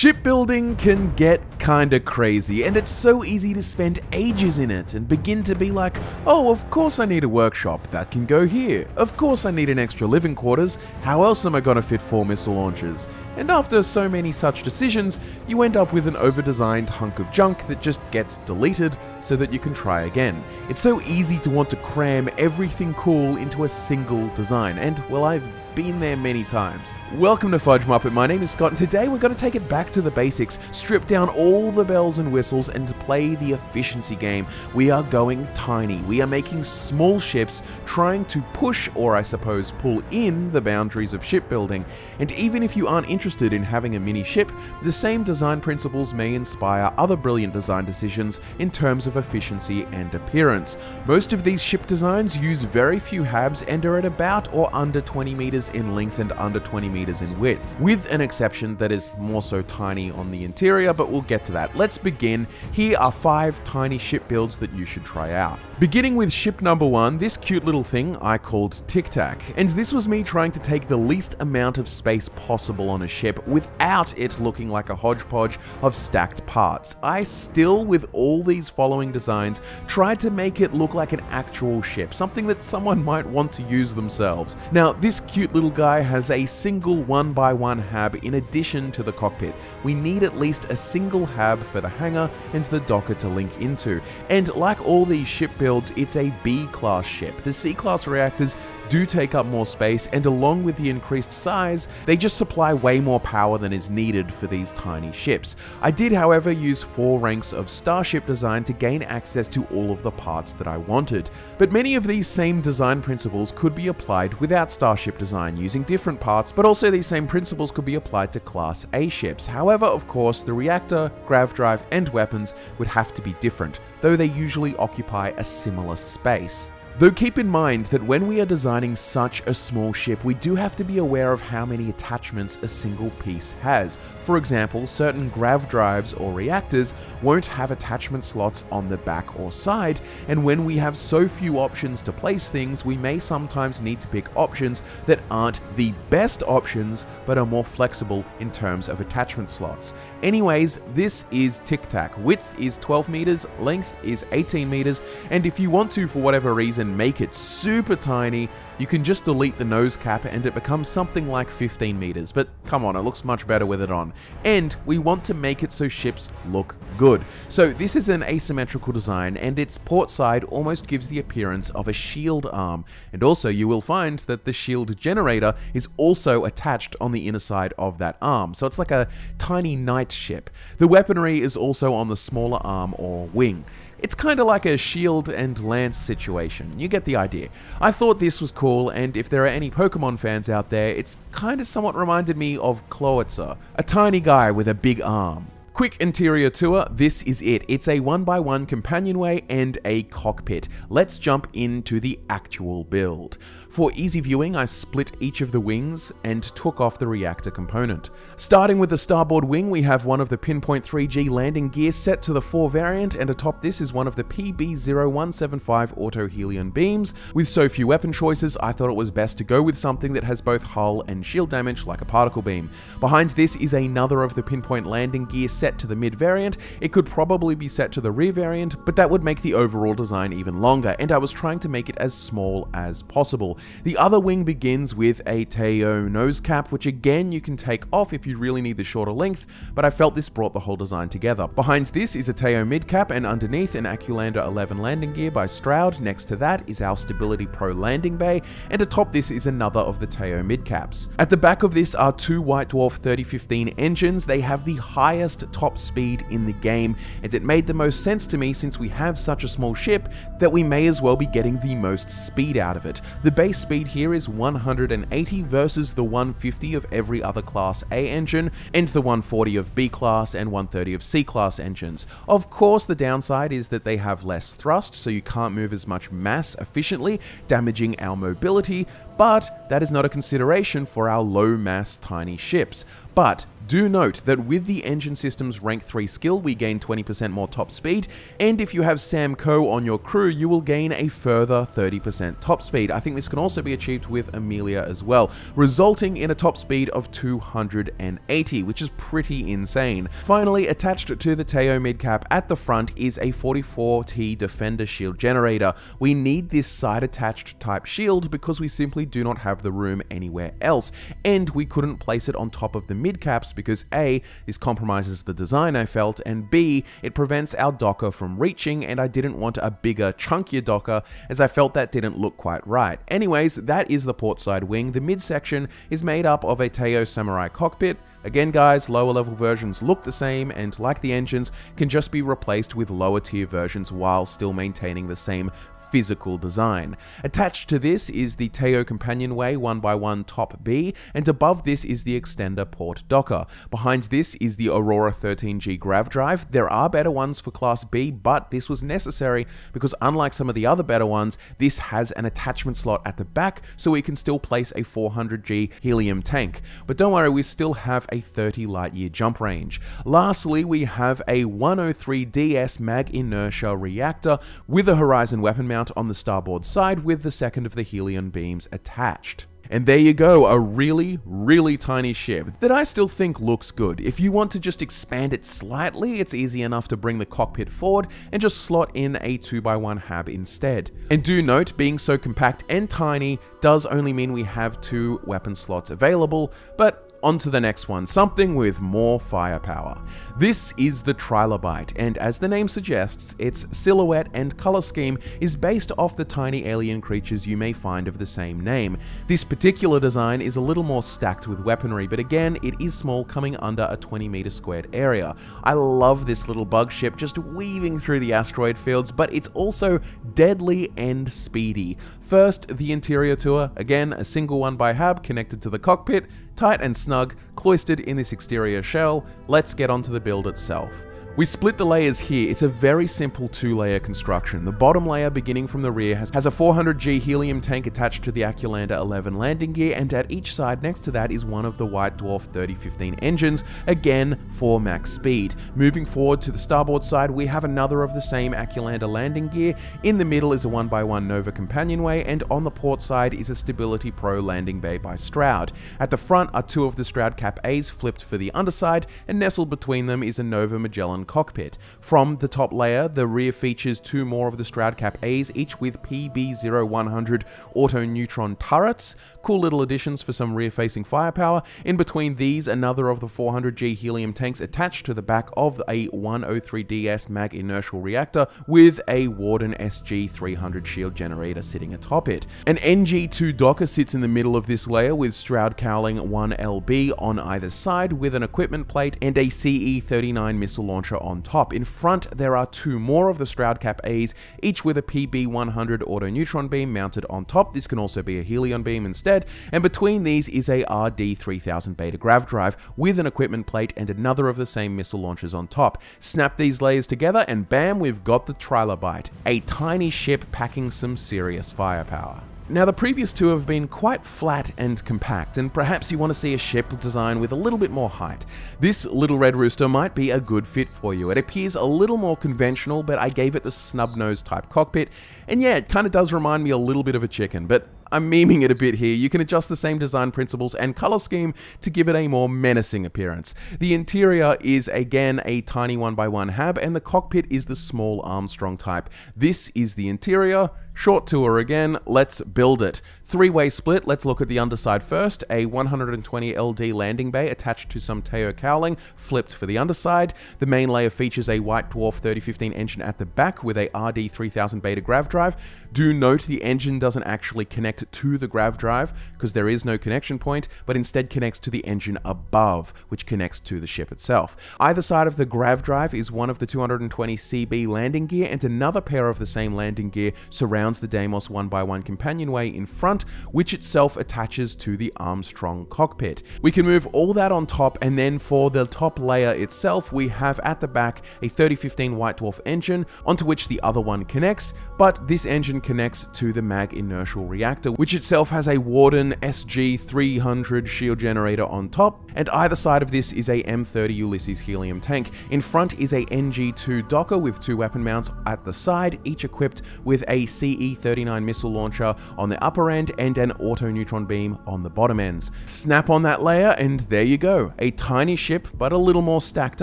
Shipbuilding can get kinda crazy, and it's so easy to spend ages in it and begin to be like, oh, of course I need a workshop, that can go here. Of course I need an extra living quarters, how else am I gonna fit 4 missile launchers? And after so many such decisions, you end up with an over-designed hunk of junk that just gets deleted so that you can try again. It's so easy to want to cram everything cool into a single design, and well, I've been there many times. Welcome to Fudge Muppet, my name is Scott, and today we're going to take it back to the basics, strip down all the bells and whistles, and play the efficiency game. We are going tiny, we are making small ships, trying to push, or I suppose pull in, the boundaries of shipbuilding. And even if you aren't interested in having a mini ship, the same design principles may inspire other brilliant design decisions in terms of efficiency and appearance. Most of these ship designs use very few HABs and are at about or under 20 meters in length and under 20 meters in width, with an exception that is more so tiny on the interior, but we'll get to that. Let's begin. Here are 5 tiny ship builds that you should try out. Beginning with ship number 1, this cute little thing I called Tic Tac, and this was me trying to take the least amount of space possible on a ship without it looking like a hodgepodge of stacked parts. I still, with all these following designs, tried to make it look like an actual ship, something that someone might want to use themselves. Now, this cute little guy has a single 1x1 HAB in addition to the cockpit. We need at least a single HAB for the hangar and the docker to link into. And like all these ship builds, it's a B-class ship. The C-class reactors do take up more space, and along with the increased size, they just supply way more power than is needed for these tiny ships. I did, however, use 4 ranks of starship design to gain access to all of the parts that I wanted. But many of these same design principles could be applied without starship design using different parts, but also these same principles could be applied to Class A ships. However, of course, the reactor, grav drive, and weapons would have to be different, though they usually occupy a similar space. Though keep in mind that when we are designing such a small ship, we do have to be aware of how many attachments a single piece has. For example, certain grav drives or reactors won't have attachment slots on the back or side, and when we have so few options to place things, we may sometimes need to pick options that aren't the best options, but are more flexible in terms of attachment slots. Anyways, this is Tic Tac. Width is 12 meters, length is 18 meters, and if you want to, for whatever reason, make it super tiny, you can just delete the nose cap and it becomes something like 15 meters, but come on, it looks much better with it on. And we want to make it so ships look good. So this is an asymmetrical design, and its port side almost gives the appearance of a shield arm. And also you will find that the shield generator is also attached on the inner side of that arm, so it's like a tiny night ship. The weaponry is also on the smaller arm or wing. It's kind of like a shield and lance situation, you get the idea. I thought this was cool, and if there are any Pokemon fans out there, it's kind of somewhat reminded me of Cloyster, a tiny guy with a big arm. Quick interior tour, this is it. It's a 1x1 companionway and a cockpit. Let's jump into the actual build. For easy viewing, I split each of the wings and took off the reactor component. Starting with the starboard wing, we have one of the Pinpoint 3G landing gear set to the 4 variant, and atop this is one of the PB0175 auto Helion beams. With so few weapon choices, I thought it was best to go with something that has both hull and shield damage, like a particle beam. Behind this is another of the Pinpoint landing gear set to the mid variant. It could probably be set to the rear variant, but that would make the overall design even longer, and I was trying to make it as small as possible. The other wing begins with a Teo nose cap, which again you can take off if you really need the shorter length, but I felt this brought the whole design together. Behind this is a Teo mid cap, and underneath an Aculander 11 landing gear by Stroud. Next to that is our Stability Pro landing bay, and atop this is another of the Teo mid caps. At the back of this are 2 White Dwarf 3015 engines. They have the highest top speed in the game, and it made the most sense to me, since we have such a small ship, that we may as well be getting the most speed out of it. The base speed here is 180 versus the 150 of every other Class A engine, and the 140 of B class and 130 of C class engines. Of course, the downside is that they have less thrust, so you can't move as much mass efficiently, damaging our mobility, but that is not a consideration for our low mass tiny ships. But Do note that with the engine system's rank 3 skill, we gain 20% more top speed, and if you have Sam Coe on your crew, you will gain a further 30% top speed. I think this can also be achieved with Amelia as well, resulting in a top speed of 280, which is pretty insane. Finally, attached to the Teo midcap at the front is a 44T Defender Shield Generator. We need this side-attached type shield because we simply do not have the room anywhere else, and we couldn't place it on top of the midcaps because A, this compromises the design I felt, and B, it prevents our docker from reaching, and I didn't want a bigger, chunkier docker as I felt that didn't look quite right. Anyways, that is the port side wing. The midsection is made up of a Teo Samurai cockpit. Again guys, lower level versions look the same and, like the engines, can just be replaced with lower tier versions while still maintaining the same physical design. Attached to this is the Teo Companionway 1x1 top B, and above this is the extender port docker. Behind this is the Aurora 13G grav drive. There are better ones for class B, but this was necessary because unlike some of the other better ones, this has an attachment slot at the back so we can still place a 400G helium tank. But don't worry, we still have a 30 light year jump range. Lastly, we have a 103DS Mag Inertia Reactor with a Horizon Weapon Mount on the starboard side with the second of the Helion beams attached. And there you go, a really, really tiny ship that I still think looks good. If you want to just expand it slightly, it's easy enough to bring the cockpit forward and just slot in a 2x1 hab instead. And do note, being so compact and tiny does only mean we have 2 weapon slots available, but on to the next one, something with more firepower. This is the Trilobite, and as the name suggests, its silhouette and color scheme is based off the tiny alien creatures you may find of the same name. This particular design is a little more stacked with weaponry, but again, it is small, coming under a 20-meter-squared area. I love this little bug ship just weaving through the asteroid fields, but it's also deadly and speedy. First, the interior tour, again, a single 1x1 hab connected to the cockpit, tight and snug, cloistered in this exterior shell. Let's get onto the build itself. We split the layers here. It's a very simple 2-layer construction. The bottom layer, beginning from the rear, has a 400G helium tank attached to the Aculander 11 landing gear, and at each side next to that is one of the White Dwarf 3015 engines, again for max speed. Moving forward to the starboard side, we have another of the same Aculander landing gear. In the middle is a 1x1 Nova Companionway, and on the port side is a Stability Pro landing bay by Stroud. At the front are 2 of the Stroud Cap A's flipped for the underside, and nestled between them is a Nova Magellan cockpit. From the top layer, the rear features 2 more of the Stroud Cap A's, each with PB0100 auto-neutron turrets. Cool little additions for some rear-facing firepower. In between these, another of the 400G helium tanks attached to the back of a 103DS Mag Inertial Reactor with a Warden SG-300 shield generator sitting atop it. An NG-2 docker sits in the middle of this layer with Stroud Cowling 1LB on either side with an equipment plate and a CE-39 missile launcher on top. In front, there are 2 more of the Stroud Cap A's, each with a PB100 auto-neutron beam mounted on top. This can also be a Helion beam instead. And between these is a RD-3000 beta grav drive with an equipment plate and another of the same missile launchers on top. Snap these layers together and bam, we've got the Trilobite, a tiny ship packing some serious firepower. Now, the previous 2 have been quite flat and compact, and perhaps you want to see a ship design with a little bit more height. This little red rooster might be a good fit for you. It appears a little more conventional, but I gave it the snub-nosed type cockpit, and yeah, it kind of does remind me a little bit of a chicken, but I'm memeing it a bit here. You can adjust the same design principles and color scheme to give it a more menacing appearance. The interior is again a tiny 1x1 hab, and the cockpit is the small Armstrong type. This is the interior. Short tour again, let's build it. 3-way split, let's look at the underside first. A 120LD landing bay attached to some Teo cowling, flipped for the underside. The main layer features a White Dwarf 3015 engine at the back with a RD-3000 beta grav drive. Do note the engine doesn't actually connect to the grav drive because there is no connection point, but instead connects to the engine above, which connects to the ship itself. Either side of the grav drive is one of the 220CB landing gear, and another pair of the same landing gear surrounds the Deimos 1x1 companionway in front, mount, which itself attaches to the Armstrong cockpit. We can move all that on top, and then for the top layer itself, we have at the back a 3015 White Dwarf engine onto which the other one connects, but this engine connects to the Mag Inertial Reactor, which itself has a Warden SG-300 shield generator on top, and either side of this is a M30 Ulysses helium tank. In front is a NG-2 docker with two weapon mounts at the side, each equipped with a CE-39 missile launcher on the upper end and an auto-neutron beam on the bottom ends. Snap on that layer and there you go, a tiny ship but a little more stacked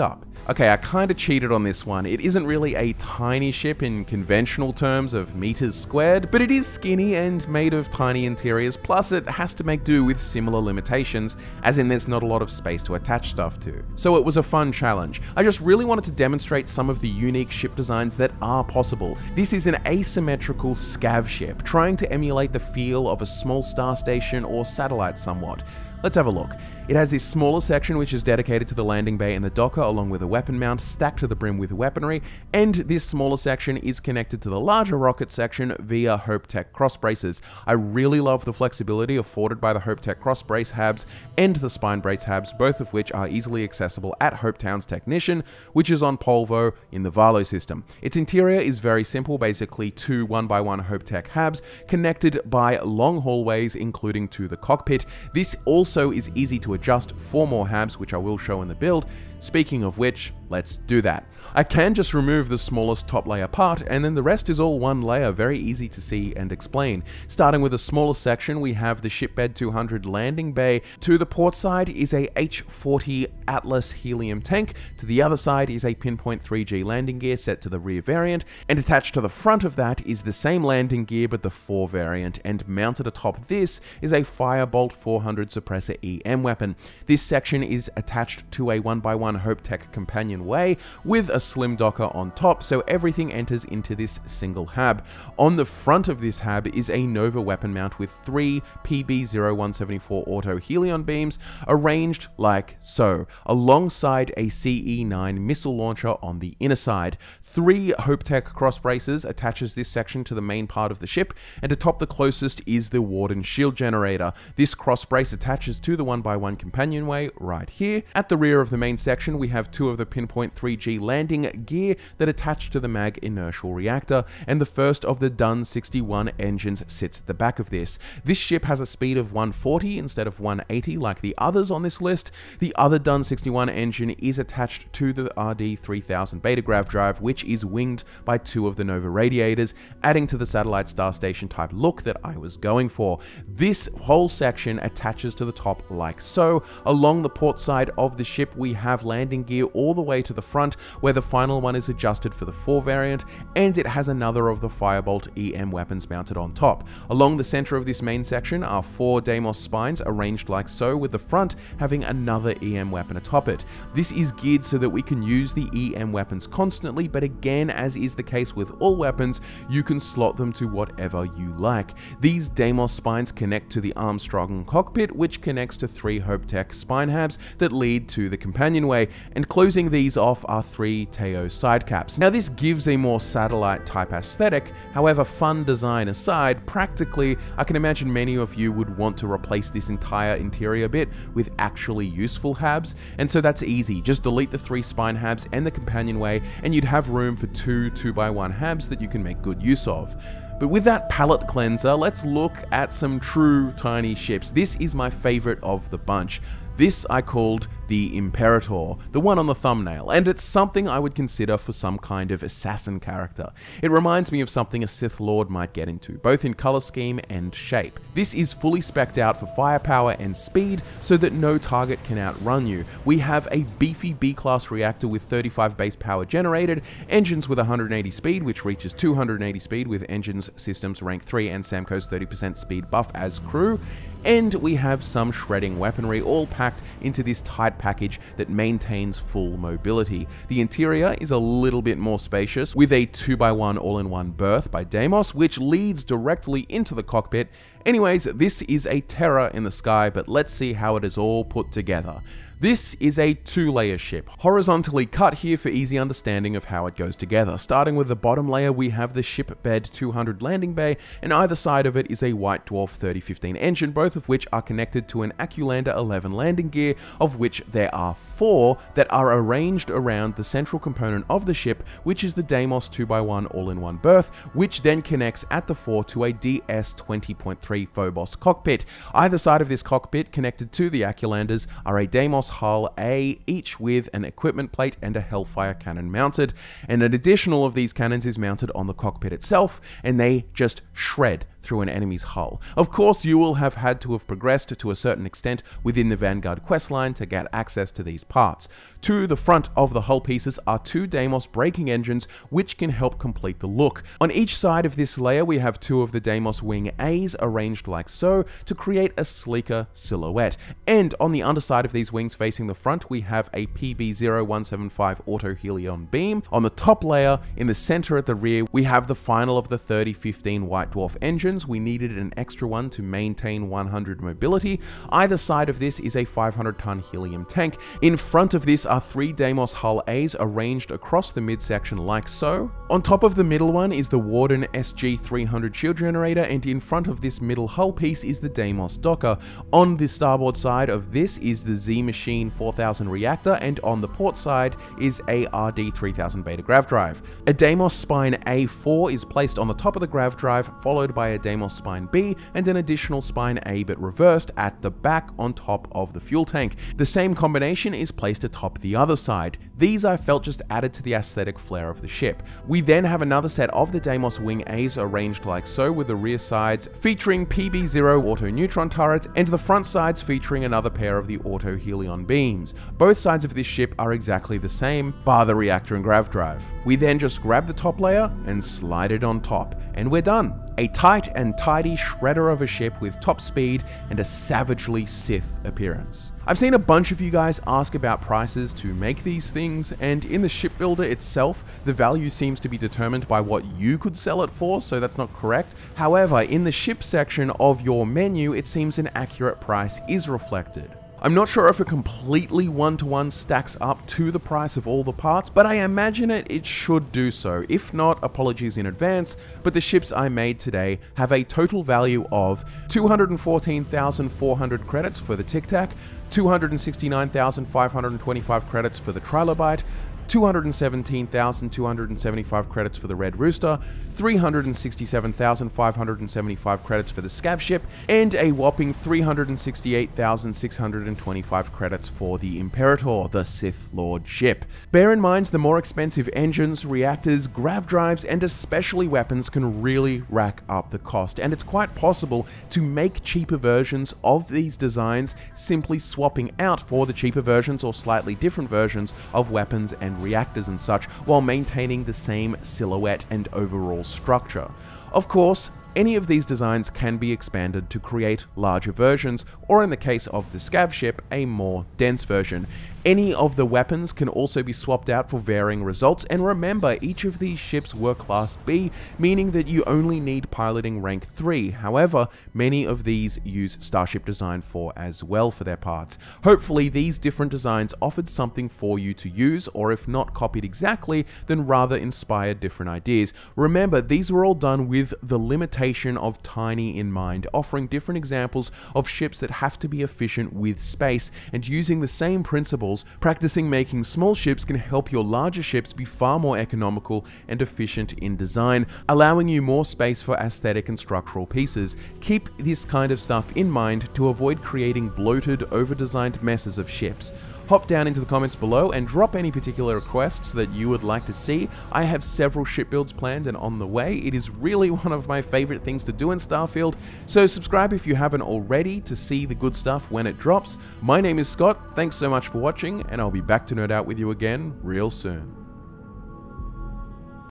up. Okay, I kinda cheated on this one. It isn't really a tiny ship in conventional terms of meters squared, but it is skinny and made of tiny interiors, plus it has to make do with similar limitations, as in there's not a lot of space to attach stuff to. So it was a fun challenge. I just really wanted to demonstrate some of the unique ship designs that are possible. This is an asymmetrical scav ship, trying to emulate the feel of a small star station or satellite somewhat. Let's have a look. It has this smaller section which is dedicated to the landing bay and the docker, along with a weapon mount stacked to the brim with weaponry, and this smaller section is connected to the larger rocket section via HopeTech cross braces. I really love the flexibility afforded by the HopeTech cross brace habs and the spine brace habs, both of which are easily accessible at Hopetown's Technician, which is on Polvo in the Valo system. Its interior is very simple, basically two 1x1 HopeTech habs connected by long hallways, including to the cockpit. This also is easy to adjust for more habs, which I will show in the build. Speaking of which, let's do that. I can just remove the smallest top layer part, and then the rest is all one layer, very easy to see and explain. Starting with the smaller section, we have the Shipbed 200 landing bay. To the port side is a H-40 Atlas helium tank. To the other side is a Pinpoint 3G landing gear set to the rear variant, and attached to the front of that is the same landing gear but the 4 variant, and mounted atop this is a Firebolt 400 suppressor EM weapon. This section is attached to a 1x1 HopeTech Companionway with a slim docker on top, so everything enters into this single hab. On the front of this hab is a Nova weapon mount with 3 PB0174 auto Helion beams arranged like so, alongside a CE-9 missile launcher on the inner side. 3 HopeTech cross braces attaches this section to the main part of the ship, and atop the closest is the Warden shield generator. This cross brace attaches to the 1x1 companionway right here. At the rear of the main section, we have 2 of the Pinpoint 3G landing gear that attach to the Mag Inertial Reactor, and the first of the DUN-61 engines sits at the back of this. This ship has a speed of 140 instead of 180 like the others on this list. The other DUN-61 engine is attached to the RD-3000 beta grav drive, which is winged by 2 of the Nova radiators, adding to the satellite star station type look that I was going for. This whole section attaches to the top like so. Along the port side of the ship, we have landing gear all the way to the front, where the final one is adjusted for the 4 variant, and it has another of the Firebolt EM weapons mounted on top. Along the center of this main section are 4 Deimos spines arranged like so, with the front having another EM weapon atop it. This is geared so that we can use the EM weapons constantly, but again, as is the case with all weapons, you can slot them to whatever you like. These Deimos spines connect to the Armstrong cockpit, which connects to 3 HopeTech spine habs that lead to the companionway, and closing these off are 3 Teo side caps. Now this gives a more satellite type aesthetic, however fun design aside, practically I can imagine many of you would want to replace this entire interior bit with actually useful habs, and so that's easy, just delete the 3 spine habs and the companionway and you'd have room for 2 2x1 habs that you can make good use of. But with that palette cleanser, let's look at some true tiny ships. This is my favorite of the bunch. This I called the Imperator, the one on the thumbnail, and it's something I would consider for some kind of assassin character. It reminds me of something a Sith Lord might get into, both in color scheme and shape. This is fully spec'd out for firepower and speed so that no target can outrun you. We have a beefy B-class reactor with 35 base power generated, engines with 180 speed, which reaches 280 speed with engines systems rank 3 and Sam Coe's 30% speed buff as crew, and we have some shredding weaponry all packed into this tight package that maintains full mobility. The interior is a little bit more spacious, with a 2x1 all-in-one berth by Deimos, which leads directly into the cockpit. Anyways, this is a terror in the sky, but let's see how it is all put together. This is a two-layer ship, horizontally cut here for easy understanding of how it goes together. Starting with the bottom layer, we have the ship bed 200 landing bay, and either side of it is a White Dwarf 3015 engine, both of which are connected to an Aculander 11 landing gear, of which there are 4 that are arranged around the central component of the ship, which is the Deimos 2x1 all-in-one berth, which then connects at the 4 to a DS 20.3 Phobos cockpit. Either side of this cockpit, connected to the Aculanders, are a Deimos Hull A, each with an equipment plate and a Hellfire cannon mounted, and an additional of these cannons is mounted on the cockpit itself, and they just shred through an enemy's hull. Of course, you will have had to have progressed to a certain extent within the Vanguard questline to get access to these parts. To the front of the hull pieces are 2 Deimos braking engines, which can help complete the look. On each side of this layer, we have 2 of the Deimos wing A's arranged like so to create a sleeker silhouette. And on the underside of these wings facing the front, we have a PB0175 auto Helion beam. On the top layer, in the center at the rear, we have the final of the 3015 White Dwarf engines. We needed an extra one to maintain 100 mobility. Either side of this is a 500-ton helium tank. In front of this are 3 Deimos Hull A's arranged across the midsection like so. On top of the middle one is the Warden SG-300 shield generator, and in front of this middle hull piece is the Deimos docker. On the starboard side of this is the Z Machine 4000 reactor, and on the port side is a RD-3000 beta grav drive. A Deimos spine A4 is placed on the top of the grav drive, followed by a Deimos spine B and an additional spine A but reversed at the back on top of the fuel tank. The same combination is placed atop the other side. These I felt just added to the aesthetic flair of the ship. We then have another set of the Deimos wing A's arranged like so, with the rear sides featuring PB0 auto neutron turrets and the front sides featuring another pair of the auto Helion beams. Both sides of this ship are exactly the same, bar the reactor and grav drive. We then just grab the top layer and slide it on top, and we're done. A tight and tidy shredder of a ship with top speed and a savagely Sith appearance. I've seen a bunch of you guys ask about prices to make these things, and in the shipbuilder itself, the value seems to be determined by what you could sell it for, so that's not correct. However, in the ship section of your menu, it seems an accurate price is reflected. I'm not sure if it completely one-to-one stacks up to the price of all the parts, but I imagine it should do so. If not, apologies in advance, but the ships I made today have a total value of 214,400 credits for the Tic Tac, 269,525 credits for the Trilobite, 217,275 credits for the Red Rooster, 367,575 credits for the Scav Ship, and a whopping 368,625 credits for the Imperator, the Sith Lord ship. Bear in mind, the more expensive engines, reactors, grav drives, and especially weapons can really rack up the cost, and it's quite possible to make cheaper versions of these designs, simply swapping out for the cheaper versions or slightly different versions of weapons and reactors and such, while maintaining the same silhouette and overall structure. Of course, any of these designs can be expanded to create larger versions, or in the case of the Scav ship, a more dense version. Any of the weapons can also be swapped out for varying results, and remember, each of these ships were Class B, meaning that you only need piloting rank 3. However, many of these use Starship Design 4 as well for their parts. Hopefully, these different designs offered something for you to use, or if not copied exactly, then rather inspired different ideas. Remember, these were all done with the limitation of tiny in mind, offering different examples of ships that have to be efficient with space, and using the same principles. Practicing making small ships can help your larger ships be far more economical and efficient in design, allowing you more space for aesthetic and structural pieces. Keep this kind of stuff in mind to avoid creating bloated, over-designed messes of ships. Hop down into the comments below and drop any particular requests that you would like to see. I have several ship builds planned and on the way. It is really one of my favorite things to do in Starfield, so subscribe if you haven't already to see the good stuff when it drops. My name is Scott, thanks so much for watching, and I'll be back to nerd out with you again real soon.